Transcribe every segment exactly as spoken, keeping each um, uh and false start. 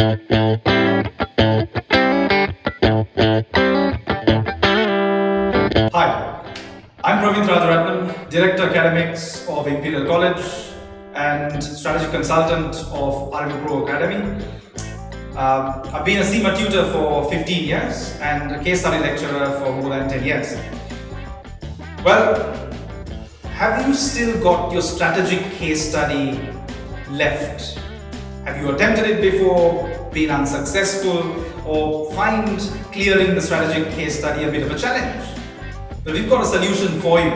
Hi, I'm Praveen Rajaratnam, Director Academics of Imperial College and Strategic Consultant of ArivuPro Academy. Um, I've been a C I M A tutor for fifteen years and a case study lecturer for more than ten years. Well, have you still got your strategic case study left? Have you attempted it before, been unsuccessful, or find clearing the strategic case study a bit of a challenge? But we've got a solution for you.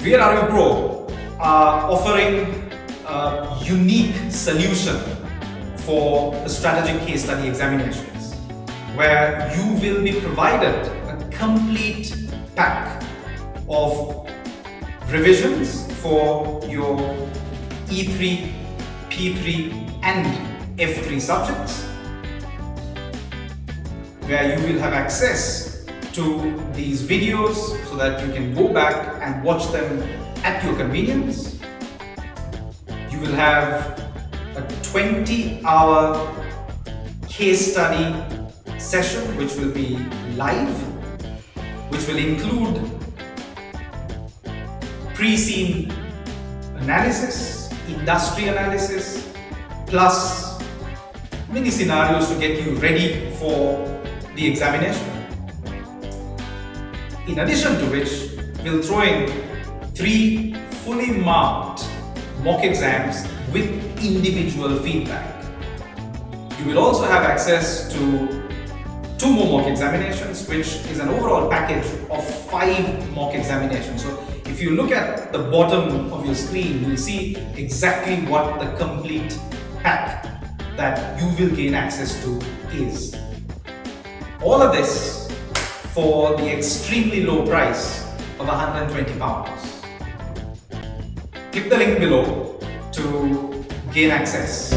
We at ArivuPro are offering a unique solution for the strategic case study examinations, where you will be provided a complete pack of revisions for your E three, P three and F three subjects, where you will have access to these videos so that you can go back and watch them at your convenience. You will have a twenty hour case study session which will be live, which will include pre-scene analysis, industry analysis, plus mini scenarios to get you ready for the examination. In addition to which, we'll throw in three fully marked mock exams with individual feedback. You will also have access to two more mock examinations, which is an overall package of five mock examinations. So if you look at the bottom of your screen, you'll see exactly what the complete pack that you will gain access to is. All of this for the extremely low price of one hundred twenty pounds. Click the link below to gain access.